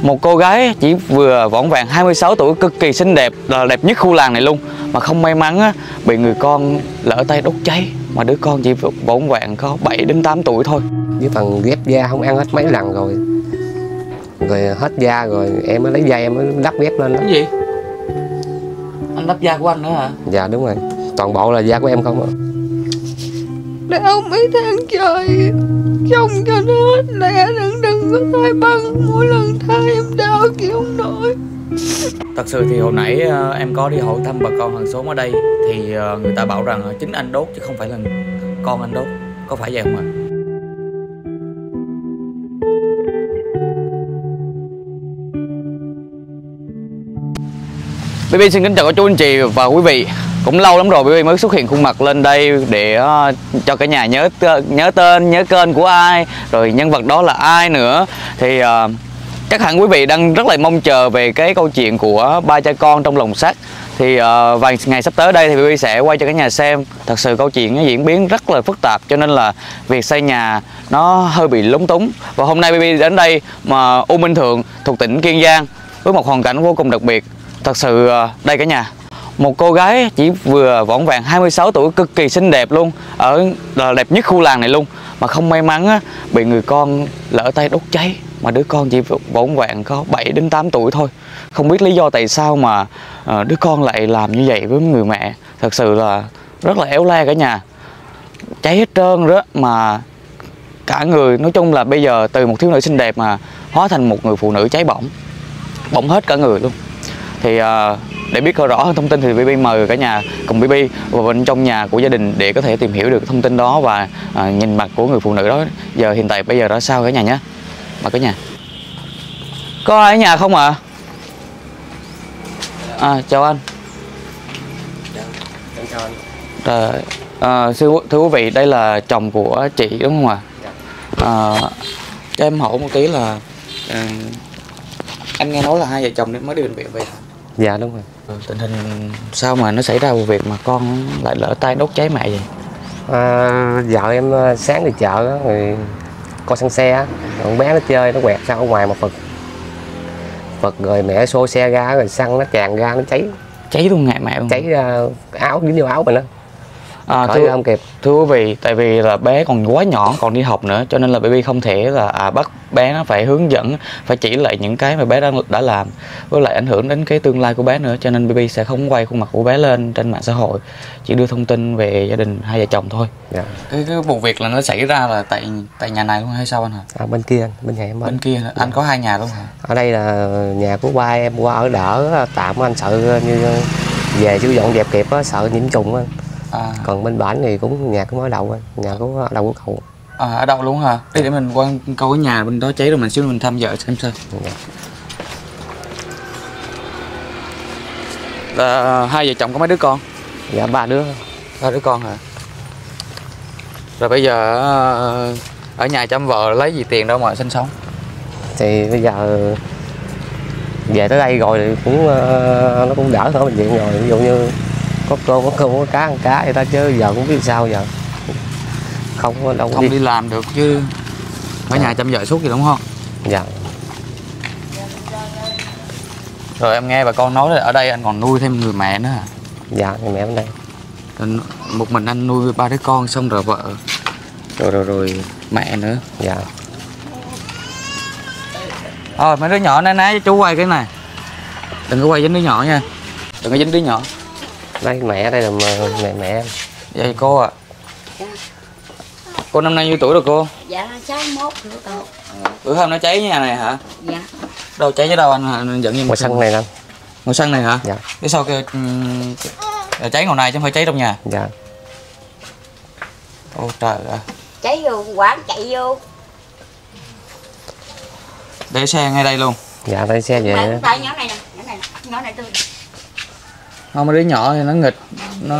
Một cô gái chỉ vừa võng vàng 26 tuổi, cực kỳ xinh đẹp, là đẹp nhất khu làng này luôn, mà không may mắn á, bị người con lỡ tay đốt cháy. Mà đứa con chỉ võng vàng có 7 đến 8 tuổi thôi. Với phần ghép da không ăn hết mấy lần rồi, rồi hết da rồi em mới lấy da em mới đắp ghép lên đó. Cái gì? Anh đắp da của anh nữa hả? Dạ đúng rồi, toàn bộ là da của em không ạ. Đau mấy tháng trời, trông cho nó hết lẹ, đừng có thai băng, mỗi lần thai em đau chịu không nổi. Thật sự thì hồi nãy em có đi hỏi thăm bà con hàng xóm ở đây, thì người ta bảo rằng chính anh đốt chứ không phải là con anh đốt, có phải vậy không ạ? Bibi xin kính chào cô chú anh chị và quý vị. Cũng lâu lắm rồi Bibi mới xuất hiện khuôn mặt lên đây để cho cả nhà nhớ tên, nhớ kênh của ai, rồi nhân vật đó là ai nữa. Thì chắc hẳn quý vị đang rất là mong chờ về cái câu chuyện của ba cha con trong lồng sắt. Thì vài ngày sắp tới đây thì Bibi sẽ quay cho cả nhà xem. Thật sự câu chuyện nó diễn biến rất là phức tạp, cho nên là việc xây nhà nó hơi bị lúng túng. Và hôm nay Bibi đến đây mà U Minh Thượng thuộc tỉnh Kiên Giang với một hoàn cảnh vô cùng đặc biệt. Thật sự đây cả nhà, một cô gái chỉ vừa võng vàng 26 tuổi, cực kỳ xinh đẹp luôn, là đẹp nhất khu làng này luôn, mà không may mắn á, bị người con lỡ tay đốt cháy. Mà đứa con chỉ võng vàng có 7 đến 8 tuổi thôi. Không biết lý do tại sao mà đứa con lại làm như vậy với người mẹ. Thật sự là rất là éo le cả nhà, cháy hết trơn đó mà cả người. Nói chung là bây giờ từ một thiếu nữ xinh đẹp mà hóa thành một người phụ nữ cháy bỏng, bỏng hết cả người luôn. Thì để biết rõ hơn thông tin thì Bibi mời cả nhà cùng Bibi vào bên trong nhà của gia đình để có thể tìm hiểu được thông tin đó và nhìn mặt của người phụ nữ đó giờ hiện tại bây giờ đó sao cả nhà nhé. Mà cả nhà có ai ở nhà không ạ? Chào anh. Thưa quý vị, đây là chồng của chị đúng không ạ? Cho em hỏi một tí là anh nghe nói là hai vợ chồng mới đi bệnh viện vậy hả? Dạ đúng rồi. Tình hình sao mà nó xảy ra vụ việc mà con lại lỡ tay đốt cháy mẹ vậy? Vợ em sáng đi chợ đó, rồi con sang xe, con bé nó chơi nó quẹt ra ở ngoài một phật rồi mẹ xô xe ra rồi xăng nó tràn ra nó cháy. Cháy luôn ngại mẹ luôn. Cháy ra áo, dính vô áo mình đó. Thưa không kịp. Thưa quý vị, tại vì là bé còn quá nhỏ, còn đi học nữa, cho nên là Bibi không thể là bắt bé nó phải hướng dẫn, phải chỉ lại những cái mà bé đã làm, với lại ảnh hưởng đến cái tương lai của bé nữa, cho nên Bibi sẽ không quay khuôn mặt của bé lên trên mạng xã hội, chỉ đưa thông tin về gia đình hai vợ chồng thôi. Dạ. Cái vụ việc là nó xảy ra là tại nhà này luôn hay sao anh hả? Bên kia, bên nhà em. Bên kia dạ. Anh có hai nhà luôn hả? Ở đây là nhà của ba em qua ở đỡ tạm, anh sợ như về sử dụng dẹp kịp đó, sợ nhiễm trùng anh. Còn bên bản thì cũng nhà cũng ở đầu, nhà cũng ở đầu của cậu. Ở đâu luôn hả? Để mình qua câu cái nhà bên đó cháy rồi mình xíu mình thăm vợ xem sao. Hai vợ chồng có mấy đứa con? Dạ ba đứa. Ba đứa con hả? Rồi bây giờ ở nhà chăm vợ lấy gì tiền đâu mà sinh sống? Thì bây giờ về tới đây rồi thì cũng nó cũng đỡ khỏi bệnh viện rồi, ví dụ như có cô có không có cá ăn cá người ta, chứ giờ cũng biết sao giờ không đi làm được chứ ở nhà chăm vợ suốt gì đúng không? Dạ. Rồi em nghe bà con nói là ở đây anh còn nuôi thêm người mẹ nữa hả? Dạ người mẹ bên đây. Một mình anh nuôi ba đứa con xong rồi vợ rồi mẹ nữa. Dạ. Thôi mấy đứa nhỏ nãy chú quay cái này, đừng có quay dính đứa nhỏ nha, đừng có dính đứa nhỏ. Đây mẹ, đây là mẹ em. Vậy cô ạ. Dạ. Cô năm nay nhiêu tuổi rồi cô? Dạ 61 tuổi cậu. Bữa hôm nó cháy nhà này hả? Dạ. Đâu cháy với đâu anh dẫn em? Ngồi sân này anh. Ngồi sân này hả? Dạ. Thế sao kêu cháy ngồi này chứ không phải cháy trong nhà? Dạ. Ô trời ơi. Cháy vô quán chạy vô. Để xe ngay đây luôn. Dạ để xe về. Tay nhỏ này nè, nhỏ này tôi. Không, mấy đứa nhỏ thì nó nghịch, nó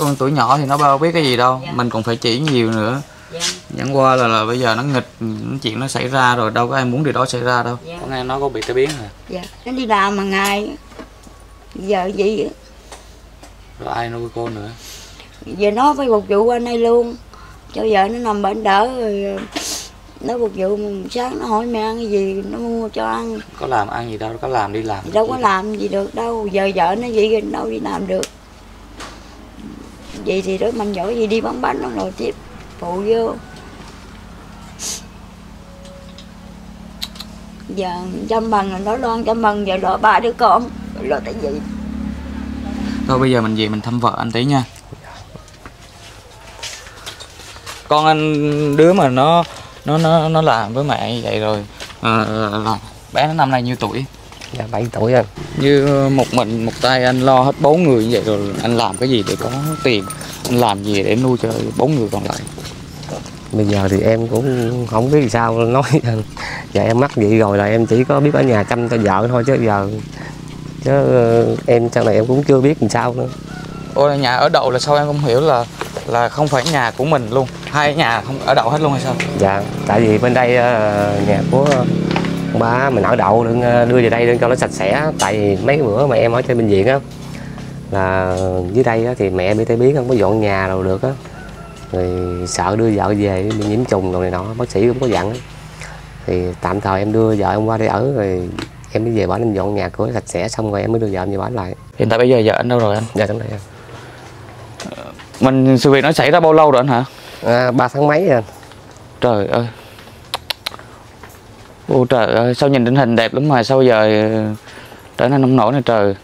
con tuổi nhỏ thì nó bao biết cái gì đâu. Dạ. Mình còn phải chỉ nhiều nữa. Dạ. Nhắn qua là bây giờ nó nghịch, chuyện nó xảy ra rồi, đâu có ai muốn điều đó xảy ra đâu. Dạ. Hôm nay nó có bị tai biến hả? Dạ, nó đi làm mà ngày giờ vậy. Rồi ai nuôi cô nữa? Giờ nó phải phục vụ anh đây luôn, cho vợ nó nằm bệnh đỡ rồi nó phục vụ mình sáng nó hỏi mẹ ăn cái gì nó mua cho ăn. Có làm ăn gì đâu, có làm đi làm. Đâu có làm gì được đâu, giờ vợ nó vậy đâu đi làm được. Vậy thì đó mình giỏi gì đi bán bánh nó rồi tiếp phụ vô. Giờ chăm bằng là nó loan chăm bằng, giờ lo ba đứa con, lo tại gì. Thôi bây giờ mình về mình thăm vợ anh tí nha. Con anh đứa mà nó làm với mẹ vậy rồi là bé nó năm nay nhiêu tuổi? Dạ 7 tuổi rồi. Như một tay anh lo hết 4 người như vậy rồi anh làm cái gì để có tiền? Anh làm gì để nuôi cho 4 người còn lại? Bây giờ thì em cũng không biết sao nói. Dạ em mắc vậy rồi là em chỉ có biết ở nhà chăm cho vợ thôi, chứ giờ em sau này em cũng chưa biết làm sao nữa. Ôi nhà ở đậu là sao em không hiểu, là không phải nhà của mình luôn, hai nhà không ở đậu hết luôn hay sao? Dạ tại vì bên đây nhà của ba mình ở đậu đưa về đây cho nó sạch sẽ. Tại vì mấy bữa mà em ở trên bệnh viện á, là dưới đây thì mẹ bị tai biến không có dọn nhà đâu được á, rồi sợ đưa vợ về bị nhiễm trùng rồi này nọ, bác sĩ cũng có dặn á. Thì tạm thời em đưa vợ em qua đây ở, rồi em mới về bển em dọn nhà cửa sạch sẽ xong rồi em mới đưa vợ em về bển lại. Hiện tại bây giờ vợ anh đâu rồi anh? Dạ đúng rồi em. Sự việc nó xảy ra bao lâu rồi anh hả? 3 tháng mấy rồi. Trời ơi. Ô trời ơi, sao nhìn định hình đẹp lắm mà sao giờ trở nên nông nổi này trời.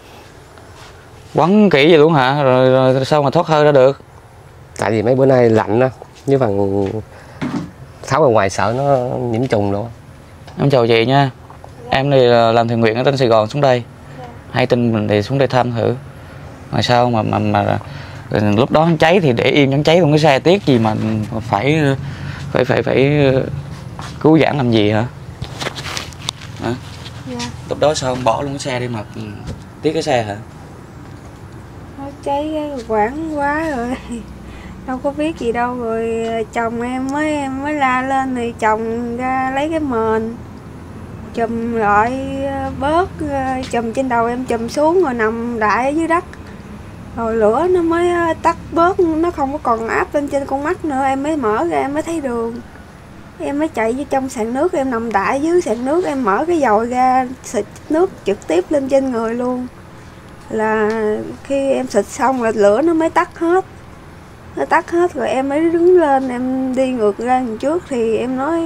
Quấn kỹ vậy luôn hả? Rồi sao mà thoát hơi ra được? Tại vì mấy bữa nay lạnh á, với phần tháo ở ngoài sợ nó nhiễm trùng luôn. Em chào chị nha. Em thì làm thiện nguyện ở Tân Sài Gòn xuống đây. Hay tin mình thì xuống đây thăm thử. Mà sao mà lúc đó nó cháy thì để yên nó cháy luôn, cái xe tiếc gì mà phải cứu vãn làm gì hả? Hả? Dạ. Lúc đó sao không bỏ luôn cái xe đi mà tiếc cái xe hả? Nó cháy quảng quá rồi. Đâu có biết gì đâu, rồi chồng em mới la lên thì chồng ra lấy cái mền chùm lại bớt, chùm trên đầu em chùm xuống rồi nằm đại ở dưới đất. Rồi lửa nó mới tắt bớt, nó không có còn áp lên trên con mắt nữa, em mới mở ra em mới thấy đường. Em mới chạy vô trong sàn nước, em nằm đại dưới sàn nước, em mở cái dòi ra xịt nước trực tiếp lên trên người luôn. Là khi em xịt xong là lửa nó mới tắt hết. Nó tắt hết rồi em mới đứng lên, em đi ngược ra đằng trước thì em nói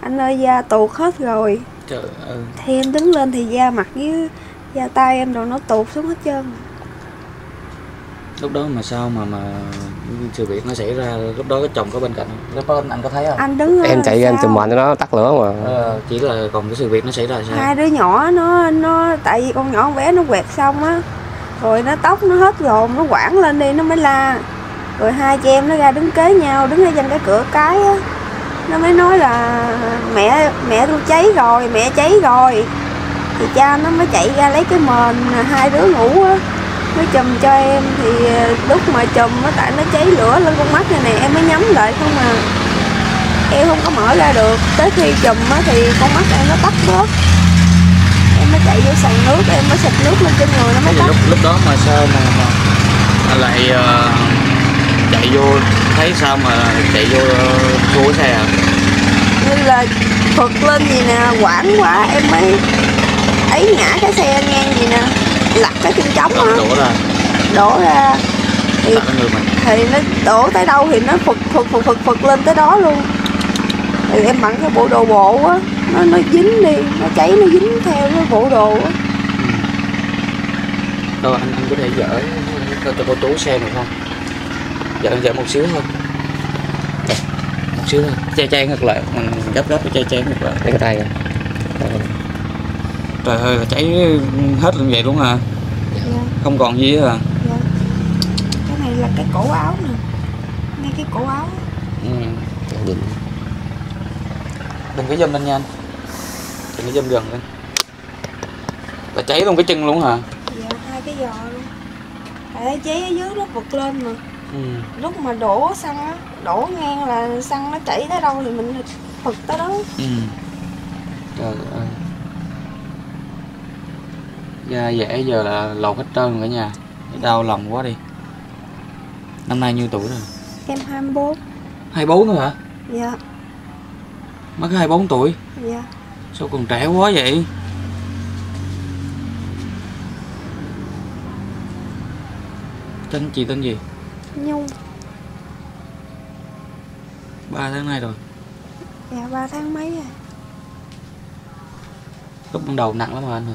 anh ơi da tuột hết rồi. Trời ơi. Thì em đứng lên thì da mặt với da tay em đồ nó tuột xuống hết trơn. Lúc đó mà sao mà sự việc nó xảy ra, lúc đó cái chồng có bên cạnh, lúc đó anh có thấy không? Anh đứng em chạy ra em tìm mạnh cho nó tắt lửa mà. Chỉ là còn cái sự việc nó xảy ra sao? Hai đứa nhỏ nó tại vì con nhỏ con bé nó quẹt xong á, rồi nó tóc nó hết lồn, nó quảng lên đi nó mới la. Rồi hai chị em nó ra đứng kế nhau, đứng ở trên cái cửa cái á, nó mới nói là mẹ tôi cháy rồi, mẹ cháy rồi. Thì cha nó mới chạy ra lấy cái mền hai đứa ngủ á, nó chùm cho em. Thì lúc mà chùm á, tại nó cháy lửa lên con mắt này nè, em mới nhắm lại không mà em không có mở ra được. Tới khi chùm á thì con mắt em nó tắt bớt, em mới chạy vô sàn nước, em mới xịt nước lên trên người nó mới tắt. Lúc đó mà sao mà lại chạy vô, thấy sao mà chạy vô của xe hả? Như là phật lên gì nè, quảng quá em mới ấy ngã cái xe ngang gì nè, lật cái chân trống á, đổ ra thì nó đổ tới đâu thì nó phật lên tới đó luôn. Thì em bận cái bộ đồ bộ á, nó dính đi, nó cháy nó dính theo cái bộ đồ á. Đâu anh có thể dở cho cô chú xem được không? Dạ một xíu thôi. Dạ, một xíu thôi. Che che ngược lại, mình gấp che ngược lại. Lấy cái tay rồi. Trời ơi, cháy hết luôn vậy đúng hả? Dạ. Không còn gì hả? Dạ. Cái này là cái cổ áo nè. Ngay cái cổ áo. Ừ. Đừng có dâm lên nha anh. Đừng có dâm gần lên. Là cháy luôn cái chân luôn hả? Dạ, hai cái giò luôn. Tại cháy ở dưới nó vượt lên mà. Ừ. Lúc mà đổ xăng á, đổ ngang là xăng nó chảy tới đâu thì mình phật tới đó. Ừ. Trời ơi. Da dẻ giờ là lột hết trơn cả nhà. Đau lòng quá đi. Năm nay nhiêu tuổi rồi? Em 24. 24 nữa hả? Dạ. Má có 24 tuổi? Dạ. Sao còn trẻ quá vậy? Tên chị tên gì? Nhung. 3 tháng nay rồi? Dạ, 3 tháng mấy rồi. Lúc ban đầu nặng lắm hả anh?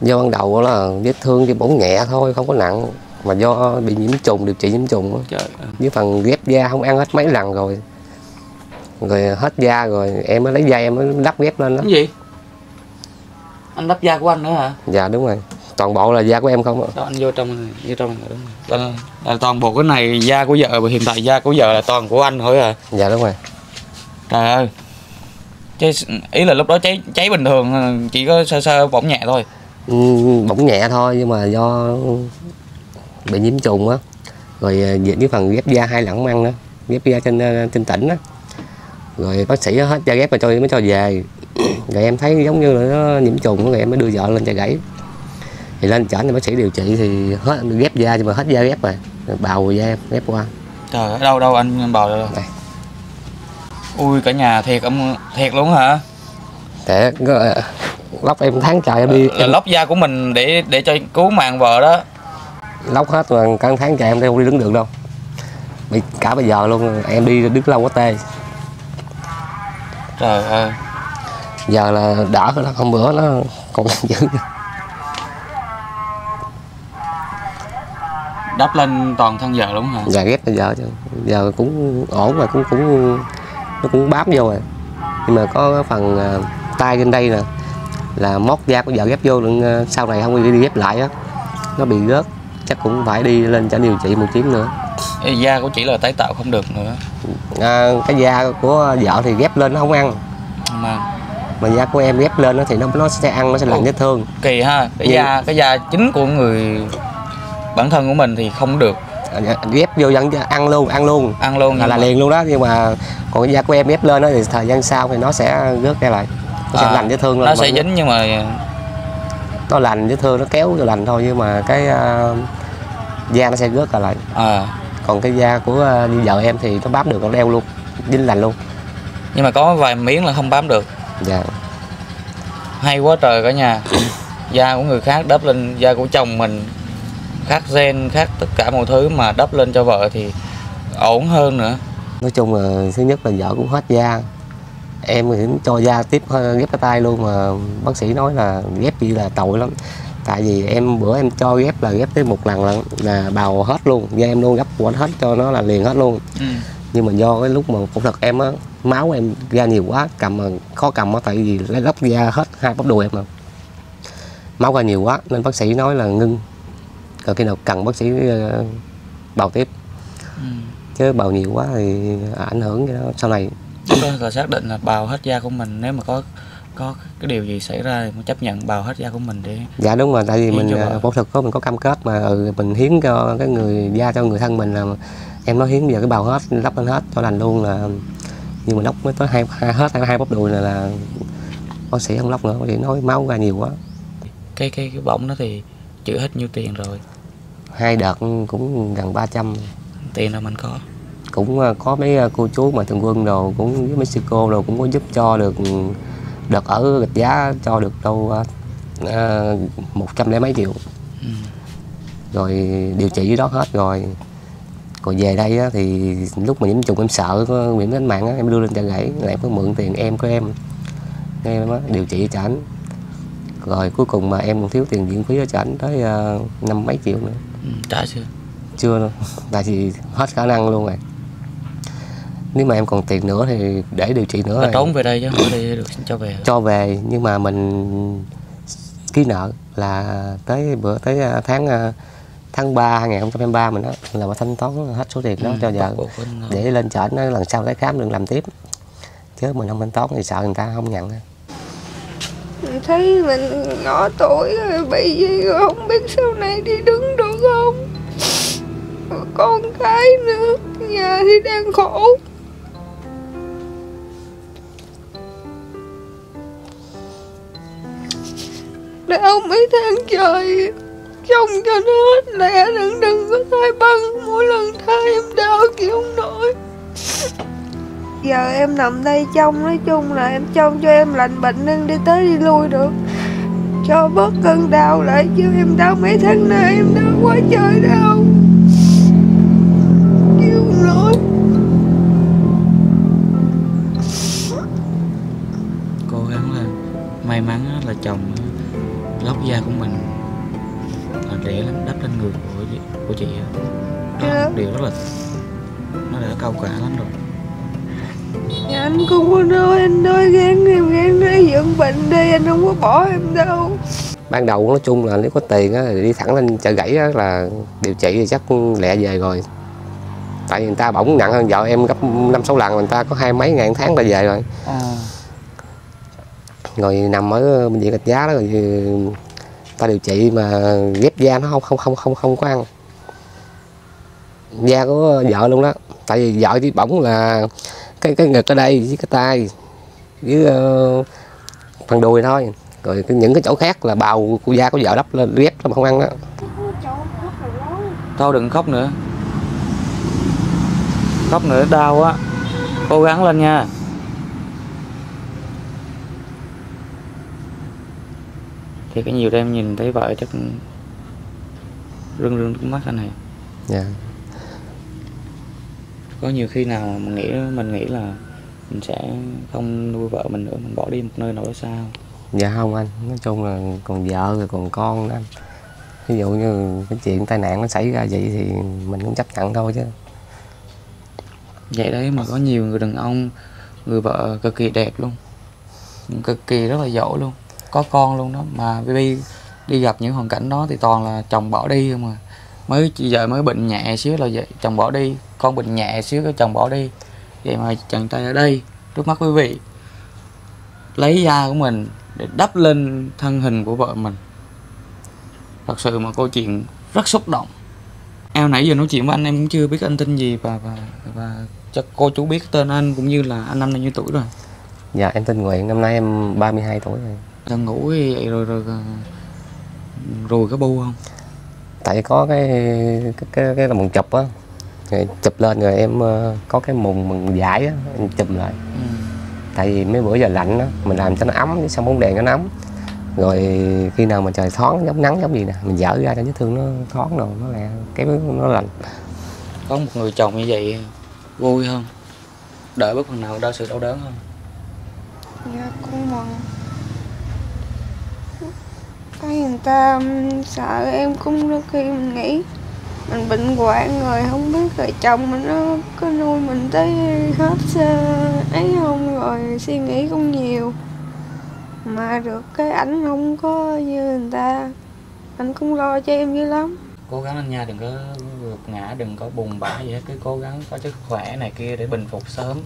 Do ban đầu là vết thương thì bỏng nhẹ thôi, không có nặng. Mà do bị nhiễm trùng, điều trị nhiễm trùng á, với phần ghép da không ăn hết mấy lần rồi. Rồi hết da rồi, em mới lấy dây em mới lắp ghép lên đó. Cái gì? Anh lắp da của anh nữa hả? Dạ đúng rồi. Toàn bộ là da của em không ạ? Đó, anh vô trong đúng rồi. Là toàn bộ cái này da của vợ, hiện tại da của vợ là toàn của anh thôi hả? Dạ đúng rồi. Trời ơi. Chứ ý là lúc đó cháy bình thường, chỉ có sơ sơ bỏng nhẹ thôi. Bỏng nhẹ thôi, nhưng mà do bị nhiễm trùng á, rồi diễn cái phần ghép da 2 lần không ăn đó, ghép da trên tỉnh á, rồi bác sĩ hết da ghép mà mới cho về. Rồi em thấy giống như là nó nhiễm trùng, rồi em mới đưa vợ lên Chợ Gãy. Thì lên chẩn thì bác sĩ điều trị thì hết ghép da, nhưng mà hết da ghép rồi, bào da ghép qua. Trời ơi, đâu đâu anh bào đâu. Đây. Ui cả nhà thiệt, thiệt luôn hả? Thiệt, lóc em tháng trời em đi. Em... lóc da của mình để cho cứu mạng vợ đó. Lóc hết rồi, cả tháng trời em đâu đi đứng được đâu. Bị cả bây giờ luôn, em đi đứng lâu quá tê. Trời ơi. Giờ là đỡ rồi đó, hôm bữa nó còn dữ. Đắp lên toàn thân vợ luôn hả? Dạ ghép bây giờ chứ. Giờ cũng ổn rồi, cũng nó cũng bám vô rồi. Nhưng mà có phần tay trên đây nè là mót da của vợ ghép vô, sau này không đi ghép lại á, nó bị rớt. Chắc cũng phải đi lên cho điều trị một chuyến nữa. Cái da của chị là tái tạo không được nữa à? Cái da của vợ thì ghép lên nó không ăn, mà da của em ghép lên thì nó sẽ ăn, nó sẽ làm vết thương. Kỳ ha. Cái da chính của người bản thân của mình thì không được ghép vô, vẫn ăn luôn là liền luôn đó. Nhưng mà còn cái da của em ghép lên đó thì thời gian sau thì nó sẽ rớt ra lại, nó sẽ lành vết thương, nó sẽ dính. Nhưng mà nó lành vết thương, nó kéo rồi lành thôi, nhưng mà cái da nó sẽ rớt lại. Còn cái da của vợ em thì nó bám được, nó đeo luôn, dính lành luôn. Nhưng mà có vài miếng là không bám được. Dạ. Hay quá trời cả nhà. Da của người khác đắp lên da của chồng mình, khác gen, khác tất cả mọi thứ, mà đắp lên cho vợ thì ổn hơn nữa. Nói chung là thứ nhất là vợ cũng hết da, em thì cho da tiếp ghép cái tay luôn, mà bác sĩ nói là ghép gì là tội lắm. Tại vì em bữa em cho ghép là ghép tới 1 lần là bào hết luôn, da em luôn, gấp của hết cho nó là liền hết luôn. Nhưng mà do cái lúc mà phẫu thuật em á, máu em ra nhiều quá, cầm mà khó cầm á, tại vì lấy lóc da hết 2 bắp đùi em mà máu ra nhiều quá, nên bác sĩ nói là ngưng. Rồi khi nào cần bác sĩ bào tiếp. Chứ bào nhiều quá thì ảnh hưởng cái đó sau này. Chúng ta xác định là bào hết da của mình, nếu mà có cái điều gì xảy ra thì mới chấp nhận bào hết da của mình để. Dạ đúng rồi, tại vì mình phẫu thuật có, mình có cam kết mà mình hiến cho cái người da cho người thân mình, là em nói hiến giờ cái bào hết, lắp lên hết cho lành luôn là. Nhưng mà lóc mới tới hai bắp đùi là bác sĩ không lóc nữa, bác sĩ nói máu ra nhiều quá. Cái bỏng đó thì chữa hết nhiêu tiền rồi? 2 đợt cũng gần 300. Tiền là mình có. Cũng có mấy cô chú mà thường quân đồ, cũng với mấy sư cô đồ cũng có giúp cho được. Đợt ở Gạch Giá cho được đâu 100 mấy triệu. Rồi điều trị với đó hết rồi. Còn về đây á, thì lúc mà nhiễm trùng em sợ có nhiễm đến mạng á, em đưa lên Chợ Gãy, lại có mượn tiền em của em á, điều trị cho ảnh. Rồi cuối cùng mà em còn thiếu tiền viện phí cho ảnh tới 50 mấy triệu nữa. Trả chưa? Chưa luôn, tại vì hết khả năng luôn rồi. Nếu mà em còn tiền nữa thì để điều trị nữa. Là trốn về đây chứ không đi được cho về. Cho về, nhưng mà mình ký nợ là tới tháng 3 2023 mình đó là thanh toán hết số tiền đó cho vợ, để lên trển lần sau tới khám đừng làm tiếp. Chứ mình không thanh toán thì sợ người ta không nhận. Mình thấy mình nhỏ tuổi bị gì rồi, không biết sau này đi đứng được không. Con cái nữa, nhà thì đang khổ. Đau mấy tháng trời, trông cho nó hết lẹ, đừng có thai băng. Mỗi lần thai em đau chịu không nổi. giờ em nằm đây trông, nói chung là em trông cho em lành bệnh nên đi tới đi lui được, cho bớt cơn đau lại chứ em đau mấy tháng nay em đau quá trời đau. Cố gắng lên, may mắn là chồng lóc da của mình là rẻ lắm, đắp lên người của chị đó, điều rất là nó đã cao cả lắm rồi. Nhà anh cũng có nói, anh nói gán nói dưỡng bệnh đi, anh không có bỏ em đâu. Ban đầu nói chung là nếu có tiền á thì đi thẳng lên chợ Gãy á là điều trị thì chắc lẹ về rồi. Tại vì người ta bỏng nặng hơn vợ em gấp 5-6 lần, người ta có 20 mấy ngàn tháng là về rồi. Rồi nằm ở bệnh viện Gạch Giá đó rồi ta điều trị mà ghép da nó không có ăn. Da của vợ luôn đó. Tại vì vợ chỉ bỏng là cái ngực ở đây với cái tay với phần đùi thôi, rồi những cái chỗ khác là bào của da của vợ đắp lên ghép mà không ăn đó. Thôi đừng khóc nữa, khóc nữa đau á, cố gắng lên nha. Thì cái nhiều đêm nhìn thấy vợ chắc rưng nước mắt anh này. Dạ. Có nhiều khi nào mình nghĩ là mình sẽ không nuôi vợ mình nữa, mình bỏ đi một nơi nào đó sao? Dạ không anh, nói chung là còn vợ rồi còn con đó anh. Ví dụ như cái chuyện tai nạn nó xảy ra vậy thì mình cũng chấp nhận thôi chứ. Vậy đấy, mà có nhiều người đàn ông, người vợ cực kỳ đẹp luôn, cực kỳ rất là giỏi luôn, có con luôn đó. Mà Bibi đi gặp những hoàn cảnh đó thì toàn là chồng bỏ đi không à. Giờ mới bệnh nhẹ xíu là vậy, chồng bỏ đi, con bệnh nhẹ xíu cái chồng bỏ đi. Vậy mà chàng trai ở đây trước mắt quý vị lấy da của mình để đắp lên thân hình của vợ mình. Thật sự mà câu chuyện rất xúc động. Em nãy giờ nói chuyện với anh, em cũng chưa biết anh tên gì và cho cô chú biết tên anh cũng như là anh năm nay nhiêu tuổi rồi? Dạ em tên Nguyện, năm nay em 32 tuổi rồi. Đang ngủ vậy rồi có bu không? Tại có cái là mùng chụp á, chụp lên rồi em có cái mùng vải á, em chùm lại. Tại vì mấy bữa giờ lạnh á, mình làm cho nó ấm, xong bóng đèn nó ấm. Rồi khi nào mà trời thoáng, giống nắng giống gì nè, mình dở ra cho vết thương nó thoáng rồi, nó là cái nó lành. Có một người chồng như vậy vui không? Đợi bất phần nào đau sự đau đớn không? Dạ cũng mừng. Thấy người ta sợ em cũng đôi khi mình nghĩ mình bệnh hoạn rồi không biết rồi chồng mình nó có nuôi mình tới hết ấy không, rồi suy nghĩ cũng nhiều. Mà được cái ảnh không có như người ta, anh cũng lo cho em dữ lắm. Cố gắng anh nha, đừng có vượt ngã, đừng có buồn bã gì hết, cứ cố gắng có sức khỏe này kia để bình phục sớm.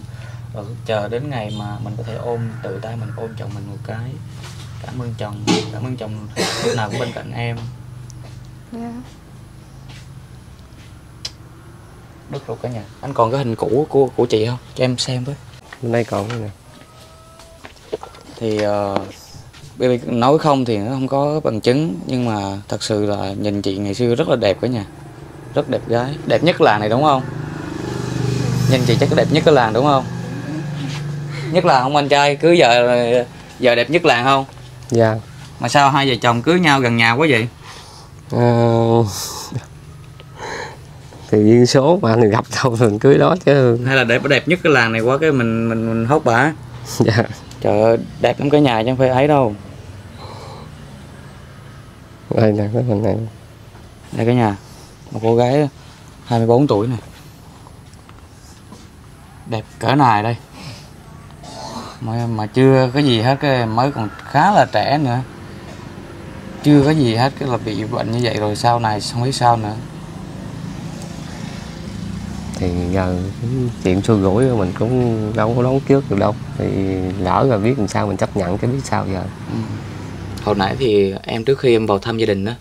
Rồi chờ đến ngày mà mình có thể tự tay mình ôm chồng mình một cái. Cảm ơn chồng lúc nào cũng bên cạnh em. Yeah. Đứt ruột cả nhà. Anh còn cái hình cũ của chị không? Cho em xem với. Bên đây còn cái này. Thì nói không thì nó không có bằng chứng, nhưng mà thật sự là nhìn chị ngày xưa rất là đẹp cả nhà. Rất đẹp gái, đẹp nhất làng này đúng không? Nhìn chị chắc đẹp nhất cái làng đúng không? Nhất là không anh trai, cứ giờ đẹp nhất làng không? Dạ. Mà sao hai vợ chồng cưới nhau gần nhà quá vậy? Thì duyên số mà mình gặp đâu mình cưới đó chứ. Hay là đẹp nhất cái làng này quá cái mình hốt bả. Dạ. Trời ơi, đẹp lắm cái nhà chứ không phải ấy đâu. Đây nè, cái hình này. Đây cái nhà, một cô gái 24 tuổi này. Đẹp cỡ này đây. Mà chưa có gì hết, cái mới còn khá là trẻ nữa, chưa có gì hết, cái là bị bệnh như vậy rồi sau này không biết sao nữa. Thì giờ chuyện xui rủi mình cũng đâu có đoán trước được đâu, thì lỡ rồi biết làm sao, mình chấp nhận cái biết sao giờ. Hồi nãy thì em trước khi em vào thăm gia đình đó,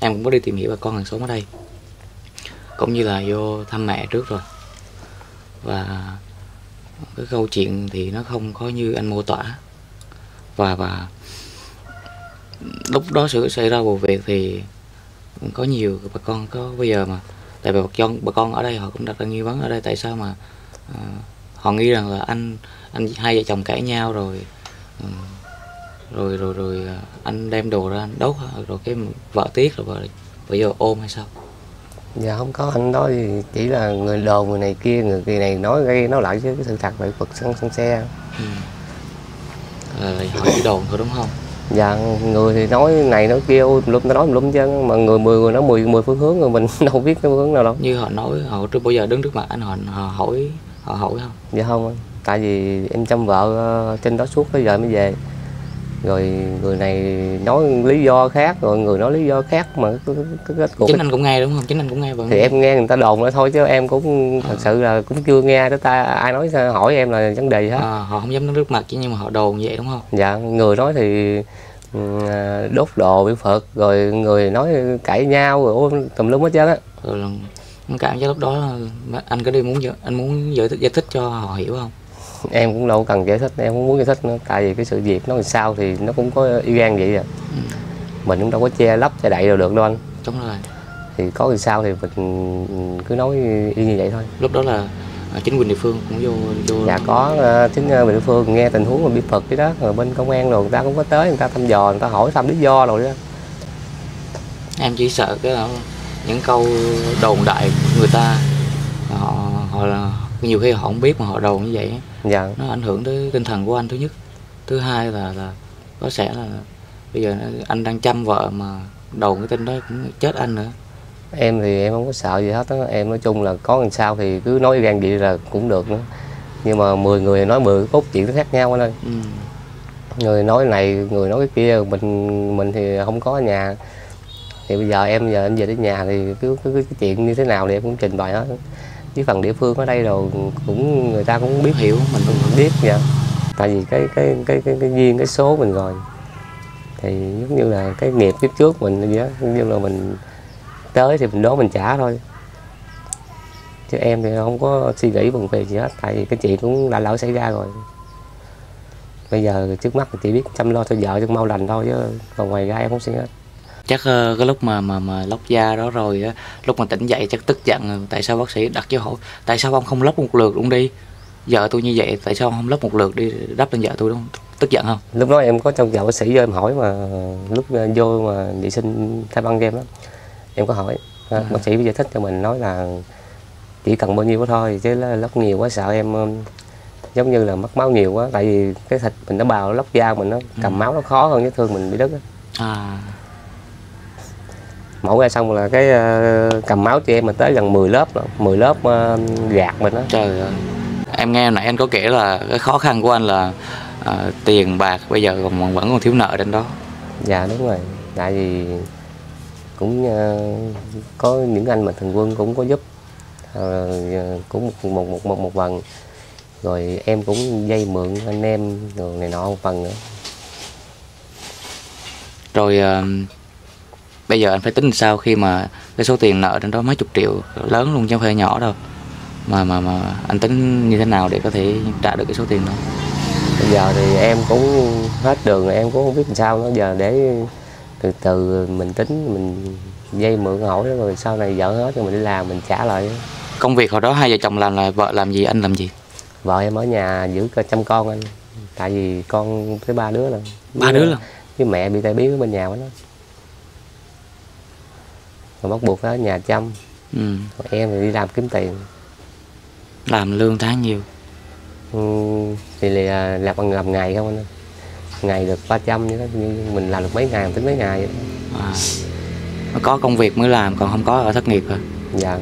em cũng có đi tìm hiểu bà con hàng xóm ở đây cũng như là vô thăm mẹ trước rồi, và cái câu chuyện thì nó không có như anh mô tả. Và lúc đó sự xảy ra vụ việc thì có nhiều bà con có bây giờ mà tại vì bà con ở đây họ cũng đặt ra nghi vấn ở đây tại sao mà họ nghĩ rằng là anh hai vợ chồng cãi nhau rồi anh đem đồ ra anh đốt rồi cái vợ tiếc rồi bây giờ ôm hay sao? Dạ không có, anh nói thì chỉ là người đồn người này kia nói gây nó lại chứ cái sự thật vậy Phật sân xe. Ừ. Họ chỉ đồn thôi đúng không? Dạ, người thì nói này nói kia nói lum chứ mà mười người nói mười phương hướng rồi mình đâu biết cái phương hướng nào đâu. Như họ nói họ trước bây giờ đứng trước mặt anh họ hỏi không? Dạ không, tại vì em chăm vợ trên đó suốt tới giờ mới về. Rồi người này nói lý do khác, rồi người nói lý do khác mà cái kết cục. Chính anh cũng nghe đúng không? Chính anh cũng nghe vậy. Thì em nghe người ta đồn nữa thôi chứ em cũng thật sự là cũng chưa nghe tới ta ai nói hỏi em là vấn đề hết. Họ không dám nói trước mặt chỉ nhưng mà họ đồn vậy đúng không? Dạ, người nói thì đốt đồ bị Phật, rồi người nói cãi nhau rồi ôm tùm lum hết trơn á. Rồi cảm giác lúc đó anh có đi muốn giải thích cho họ hiểu không? Em cũng đâu cần giải thích, em cũng muốn giải thích nữa. Tại vì cái sự việc nó làm sao thì nó cũng có y gan vậy rồi. Ừ. Mình cũng đâu có che lấp, che đậy đâu được đâu anh. Đúng rồi. Thì có làm sao thì mình cứ nói y như vậy thôi. Lúc đó là chính quyền địa phương cũng vô. Dạ có, chính quyền địa phương nghe tình huống mà bị Phật cái đó. Rồi bên công an rồi người ta cũng có tới, người ta thăm dò, người ta hỏi thăm lý do rồi đó. Em chỉ sợ cái những câu đồn đại của người ta. Họ là nhiều khi họ không biết mà họ đồn như vậy. Dạ. Nó ảnh hưởng tới tinh thần của anh thứ nhất, thứ hai là có sẽ là bây giờ anh đang chăm vợ mà đồn cái tin đó cũng chết anh nữa. Em thì em không có sợ gì hết đó. Em nói chung là có làm sao thì cứ nói gan vậy là cũng được nữa, nhưng mà 10 người nói 10 cốt chuyện nó khác nhau anh ơi. Ừ. Người nói này người nói cái kia, mình thì không có ở nhà thì bây giờ em anh về đến nhà thì cứ cái chuyện như thế nào thì em cũng trình bày hết. Với phần địa phương ở đây rồi cũng người ta cũng biết hiểu, mình cũng biết vậy. Tại vì cái duyên cái số mình rồi thì giống như là cái nghiệp kiếp trước mình vậy đó, giống như là mình tới thì mình đó mình trả thôi. Chứ em thì không có suy nghĩ bằng việc gì hết, tại vì cái chuyện cũng đã lỡ xảy ra rồi. Bây giờ trước mắt thì chỉ biết chăm lo cho vợ cho mau lành thôi chứ còn ngoài ra em không suy nghĩ hết. Chắc cái lúc mà lóc da đó rồi á, lúc mà tỉnh dậy chắc tức giận, tại sao bác sĩ đặt cho hỏi tại sao ông không lóc một lượt luôn đi, vợ tôi như vậy tại sao ông không lóc một lượt đi đắp lên vợ tôi đúng không? Tức giận không? Lúc đó em có trong vợ bác sĩ vô em hỏi, mà lúc vô mà vệ sinh thay băng game lắm em có hỏi. Bác sĩ bây giờ thích cho mình nói là chỉ cần bao nhiêu đó thôi, chứ lóc nhiều quá sợ em giống như là mất máu nhiều quá, tại vì cái thịt mình nó bào lóc da mình nó cầm máu nó khó hơn, vết thương mình bị đứt á. Mẫu ra xong là cái cầm máu cho em mình tới gần 10 lớp rồi, 10 lớp gạt mình đó. Trời ơi. Em nghe nãy anh có kể là cái khó khăn của anh là tiền bạc bây giờ vẫn còn thiếu nợ trên đó. Dạ đúng rồi, tại vì cũng có những anh mà thường quân cũng có giúp cũng một phần, rồi em cũng vay mượn anh em rồi này nọ một phần nữa. Rồi bây giờ anh phải tính sao khi mà cái số tiền nợ trên đó mấy chục triệu lớn luôn chứ không phải nhỏ đâu, mà anh tính như thế nào để có thể trả được cái số tiền đó? Bây giờ thì em cũng hết đường rồi, em cũng không biết làm sao nữa. Giờ để từ từ mình tính, mình vay mượn hỏi rồi sau này vợ hết rồi mình đi làm mình trả lại. Công việc hồi đó hai vợ chồng làm là vợ làm gì anh làm gì? Vợ em ở nhà giữ chăm con anh, tại vì con tới ba đứa là với mẹ bị tai biến ở bên nhà đó. Rồi bắt buộc ở nhà chăm. Còn em thì đi làm kiếm tiền. Làm lương tháng nhiều? Thì là làm ngày không anh ơi. Ngày được 300 như đó, nhưng mình làm được mấy ngày, tính mấy ngày vậy. Nó có công việc mới làm, còn không có ở thất nghiệp hả? Dạ.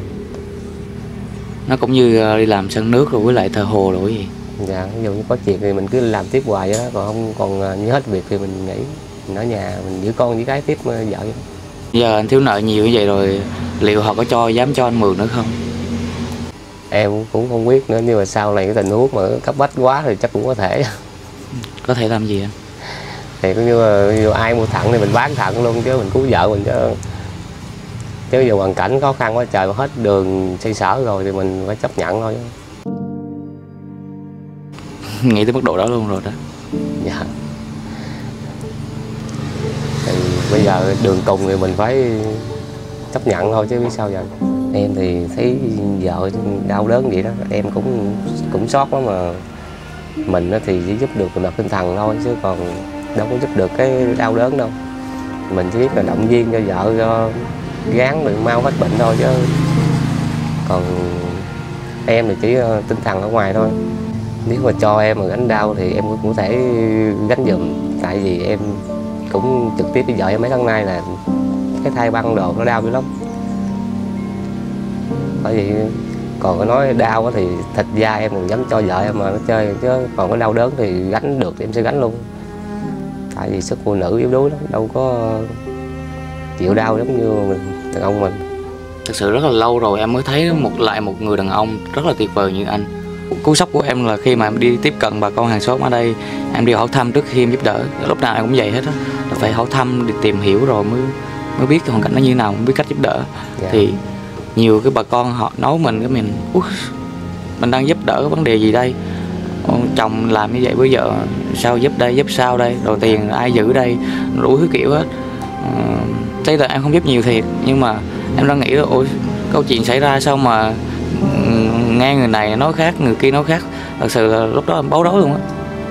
Nó cũng như đi làm sân nước rồi với lại thờ hồ rồi gì. Dạ, ví dụ như có chuyện thì mình cứ làm tiếp hoài vậy đó. Còn không còn như hết việc thì mình nghỉ. Mình ở nhà, mình giữ con với cái tiếp vợ vậy. Giờ anh thiếu nợ nhiều như vậy rồi, liệu họ có dám cho anh mượn nữa không? Em cũng không biết nữa, nhưng mà sau này cái tình huống mà cấp bách quá thì chắc cũng có thể. Có thể làm gì anh? Thì cũng như là ai mua thẳng thì mình bán thẳng luôn chứ mình cứu vợ mình chứ. Chứ giờ hoàn cảnh khó khăn quá trời, hết đường xây sở rồi thì mình phải chấp nhận thôi. Nghĩ tới mức độ đó luôn rồi đó. Dạ. Bây giờ đường cùng thì mình phải chấp nhận thôi chứ biết sao giờ. Em thì thấy vợ đau đớn vậy đó, em cũng sót lắm, mà mình thì chỉ giúp được về mặt tinh thần thôi chứ còn đâu có giúp được cái đau đớn đâu. Mình chỉ biết là động viên cho vợ cho gán rồi mau hết bệnh thôi, chứ còn em thì chỉ tinh thần ở ngoài thôi. Nếu mà cho em mà gánh đau thì em cũng thể gánh giùm, tại vì em cũng trực tiếp với vợ em mấy tháng nay là cái thai băng đồ nó đau dữ lắm. Bởi vì còn nói đau thì thịt da em còn dám cho vợ em mà nó chơi, chứ còn cái đau đớn thì gánh được thì em sẽ gánh luôn. Tại vì sức phụ nữ yếu đuối lắm, đâu có chịu đau giống như mình, đàn ông mình. Thực sự rất là lâu rồi em mới thấy một người đàn ông rất là tuyệt vời như anh. Cú sốc của em là khi mà em đi tiếp cận bà con hàng xóm ở đây, em đi hỏi thăm trước khi em giúp đỡ. Lúc nào em cũng vậy hết á, phải hỏi thăm để tìm hiểu rồi mới biết hoàn cảnh nó như thế nào, mới biết cách giúp đỡ. Thì nhiều cái bà con họ nói mình cái mình đang giúp đỡ cái vấn đề gì đây, chồng làm như vậy với vợ sao giúp đây, giúp sao đây, rồi tiền ai giữ đây, đủ thứ kiểu hết. Thế là em không giúp nhiều thiệt, nhưng mà em đang nghĩ là ôi câu chuyện xảy ra sao mà nghe người này nói khác, người kia nói khác. Thật sự là lúc đó em bối rối luôn á.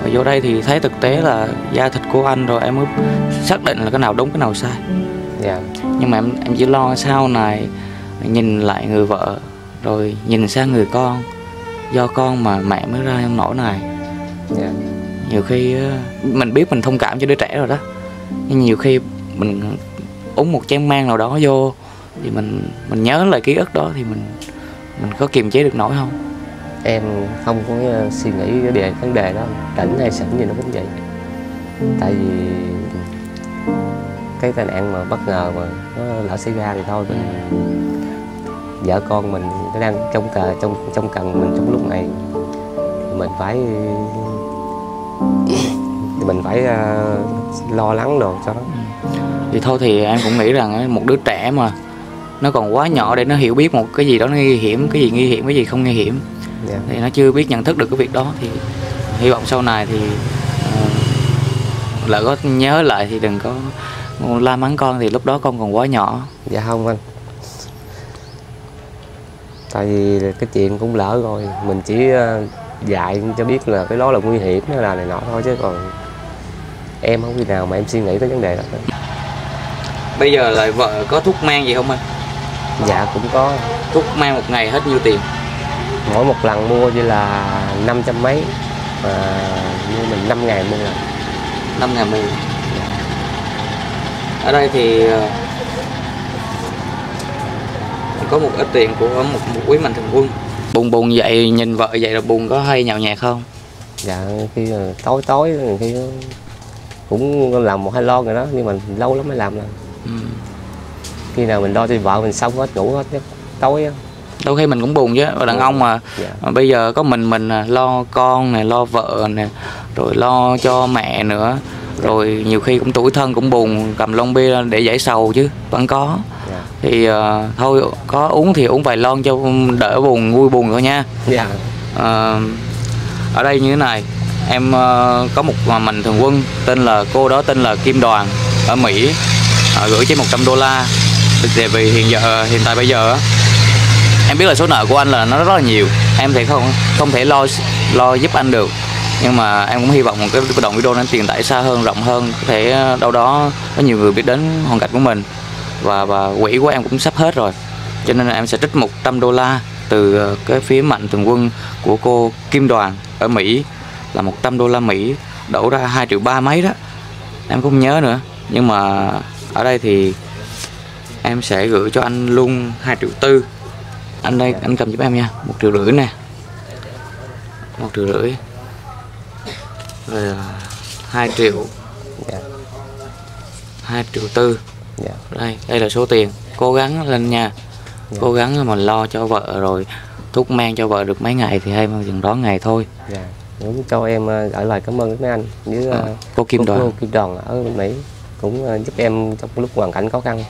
Rồi vô đây thì thấy thực tế là da thịt của anh, rồi em mới xác định là cái nào đúng cái nào sai. Nhưng mà em chỉ lo sau này nhìn lại người vợ, rồi nhìn sang người con, do con mà mẹ mới ra em nỗi này. Nhiều khi mình biết mình thông cảm cho đứa trẻ rồi đó, nhưng nhiều khi mình uống một chén mang nào đó vô thì mình nhớ lại ký ức đó, thì mình có kiềm chế được nổi không? Em không có suy nghĩ về vấn đề đó, cảnh hay sẵn gì nó cũng vậy. Tại vì cái tai nạn mà bất ngờ mà nó lỡ xảy ra thì thôi, vợ con mình nó đang trong cần mình trong lúc này, mình phải lo lắng đồ cho nó. Thì thôi thì em cũng nghĩ rằng một đứa trẻ mà nó còn quá nhỏ để nó hiểu biết một cái gì đó nó nguy hiểm, cái gì nguy hiểm, cái gì không nguy hiểm, thì nó chưa biết nhận thức được cái việc đó. Thì hy vọng sau này thì lỡ có nhớ lại thì đừng có la mắng con, thì lúc đó con còn quá nhỏ. Dạ không anh, tại vì cái chuyện cũng lỡ rồi, mình chỉ dạy cho biết là cái đó là nguy hiểm hay là này nọ thôi, chứ còn em không khi nào mà em suy nghĩ tới vấn đề đó. Bây giờ lại vợ có thuốc men gì không anh? Dạ cũng có. Thuốc men một ngày hết nhiêu tiền? Mỗi một lần mua chỉ là 500 mấy, mà như mình 5 ngày mua lần. 5 ngày mua. Ở đây thì có một ít tiền của một quý mạnh thường quân. Buồn vậy, nhìn vợ vậy là buồn, có hay nhậu nhẹt không? Dạ khi tối khi cũng làm một hai lon rồi đó, nhưng mà lâu lắm mới làm rồi. Khi nào mình lo cho vợ mình xong hết, ngủ hết tối đó. Đôi khi mình cũng buồn chứ, đàn ông mà bây giờ có mình lo con này, lo vợ này, rồi lo cho mẹ nữa, rồi nhiều khi cũng tủi thân, cũng buồn, cầm lon bia để giải sầu chứ vẫn có. Thì thôi có uống thì uống vài lon cho đỡ buồn, vui buồn thôi nha. Ở đây như thế này, em có một mạnh thường quân tên là cô đó tên là Kim Đoàn ở Mỹ, gửi cho $100. Tại vì hiện tại bây giờ em biết là số nợ của anh là nó rất là nhiều, em thì không thể lo giúp anh được, nhưng mà em cũng hy vọng một cái đoạn video nó truyền tải xa hơn, rộng hơn, có thể đâu đó có nhiều người biết đến hoàn cảnh của mình. Và quỹ của em cũng sắp hết rồi, cho nên là em sẽ trích $100 từ cái phía mạnh thường quân của cô Kim Đoàn ở Mỹ, là $100 Mỹ đổ ra 2,3 triệu mấy đó, em cũng không nhớ nữa. Nhưng mà ở đây thì em sẽ gửi cho anh luôn 2,4 triệu. Anh đây, anh cầm giúp em nha, 1,5 triệu nè, 1,5 triệu, rồi 2 triệu, 2,4 triệu. Đây là số tiền, cố gắng lên nha, cố gắng mà lo cho vợ, rồi thuốc men cho vợ được mấy ngày thì hay dừng đó ngày thôi. Đúng, cho em gửi lời cảm ơn mấy anh với cô Kim Đoàn. Cô Kim Đoàn ở Mỹ cũng giúp em trong lúc hoàn cảnh khó khăn.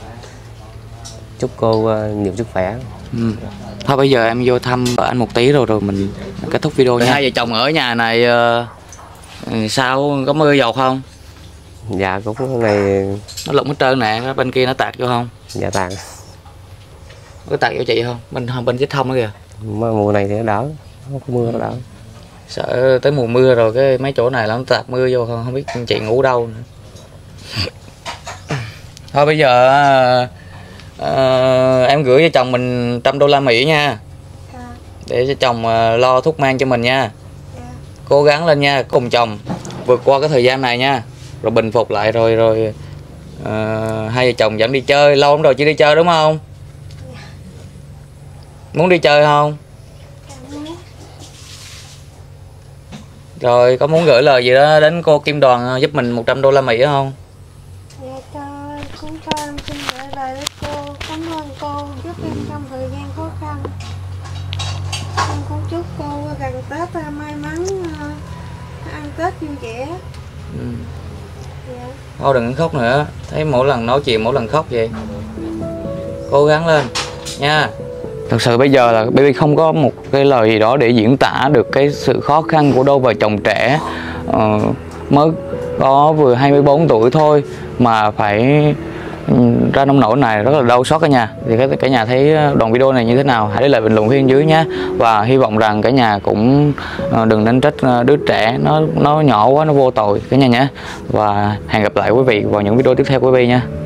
Chúc cô nhiều sức khỏe. Thôi bây giờ em vô thăm vợ anh một tí rồi mình kết thúc video nha. Hai vợ chồng ở nhà này sao, có mưa dầu không? Dạ cũng này nó lụng hết trơn nè, bên kia nó tạt vô không? Dạ tạt. Có tạt vô chị không? Bên chết thông đó kìa. Mùa này thì nó đỡ, không có mưa nó đỡ. Sợ tới mùa mưa rồi cái mấy chỗ này là nó tạt mưa vô, không biết chị ngủ đâu nữa. Thôi bây giờ em gửi cho chồng mình $100 Mỹ nha. Để cho chồng lo thuốc mang cho mình nha. Cố gắng lên nha, cùng chồng vượt qua cái thời gian này nha. Rồi bình phục lại rồi hai vợ chồng dẫn đi chơi. Lâu lắm rồi chị đi chơi đúng không? Muốn đi chơi không? Rồi có muốn gửi lời gì đó đến cô Kim Đoàn giúp mình $100 Mỹ không? Dạ trời, cũng cho em xin gửi lời đến cô. Cảm ơn cô giúp em trong thời gian khó khăn. Em cũng chúc cô gần Tết may mắn, ăn Tết vui vẻ. Ừ. Dạ. Thôi đừng khóc nữa, thấy mỗi lần nói chuyện mỗi lần khóc vậy. Cố gắng lên nha. Thật sự bây giờ là Bibi không có một cái lời gì đó để diễn tả được cái sự khó khăn của đôi vợ chồng trẻ mới có vừa 24 tuổi thôi mà phải ra nông nỗi này, rất là đau xót cả nhà. Thì cả nhà thấy đoạn video này như thế nào? Hãy để lại bình luận phía dưới nhé. Và hy vọng rằng cả nhà cũng đừng nên trách đứa trẻ, nó nhỏ quá, nó vô tội cả nhà nhé. Và hẹn gặp lại quý vị vào những video tiếp theo của Bibi nha.